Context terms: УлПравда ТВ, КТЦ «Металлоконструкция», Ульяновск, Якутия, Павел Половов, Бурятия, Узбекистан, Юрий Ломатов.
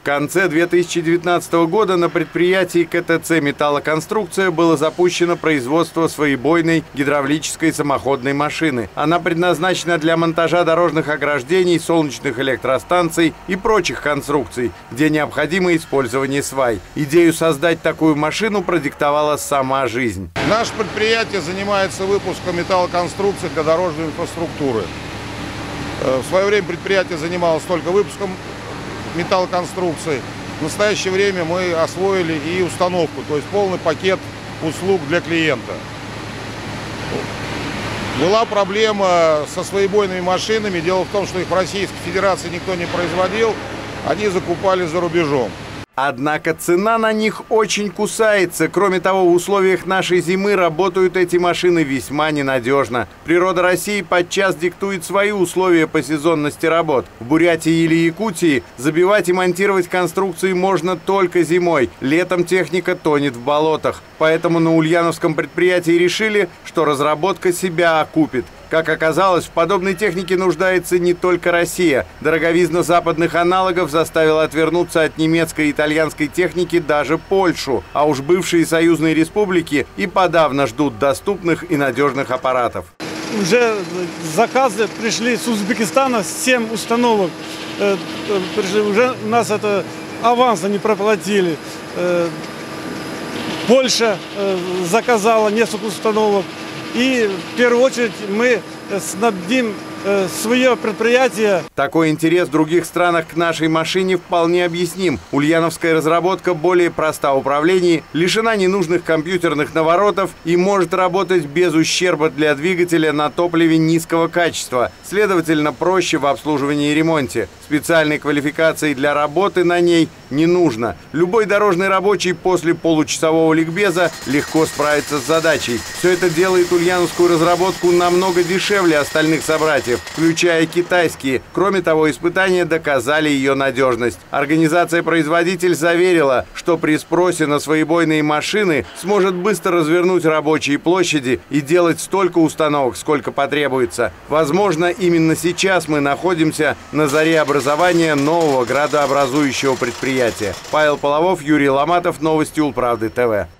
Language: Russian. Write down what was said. В конце 2019 года на предприятии КТЦ «Металлоконструкция» было запущено производство своебойной гидравлической самоходной машины. Она предназначена для монтажа дорожных ограждений, солнечных электростанций и прочих конструкций, где необходимо использование свай. Идею создать такую машину продиктовала сама жизнь. Наше предприятие занимается выпуском металлоконструкций для дорожной инфраструктуры. В свое время предприятие занималось только выпуском металлоконструкций. В настоящее время мы освоили и установку, то есть полный пакет услуг для клиента. Была проблема со своебойными машинами. Дело в том, что их в Российской Федерации никто не производил, они закупали за рубежом. Однако цена на них очень кусается. Кроме того, в условиях нашей зимы работают эти машины весьма ненадежно. Природа России подчас диктует свои условия по сезонности работ. В Бурятии или Якутии забивать и монтировать конструкции можно только зимой. Летом техника тонет в болотах. Поэтому на ульяновском предприятии решили, что разработка себя окупит. Как оказалось, в подобной технике нуждается не только Россия. Дороговизна западных аналогов заставила отвернуться от немецкой и итальянской техники даже Польшу. А уж бывшие союзные республики и подавно ждут доступных и надежных аппаратов. Уже заказы пришли с Узбекистана, 7 установок. Уже у нас это аванса не проплатили. Польша заказала несколько установок. И в первую очередь мы снабдим свое предприятие. Такой интерес в других странах к нашей машине вполне объясним. Ульяновская разработка более проста в управлении, лишена ненужных компьютерных наворотов и может работать без ущерба для двигателя на топливе низкого качества, следовательно, проще в обслуживании и ремонте. Специальной квалификации для работы на ней не нужно. Любой дорожный рабочий после получасового ликбеза легко справится с задачей. Все это делает ульяновскую разработку намного дешевле остальных собратьев, включая китайские. Кроме того, испытания доказали ее надежность. Организация-производитель заверила, что при спросе на своебойные машины сможет быстро развернуть рабочие площади и делать столько установок, сколько потребуется. Возможно, именно сейчас мы находимся на заре образования нового градообразующего предприятия. Павел Половов, Юрий Ломатов, новости Улправды ТВ.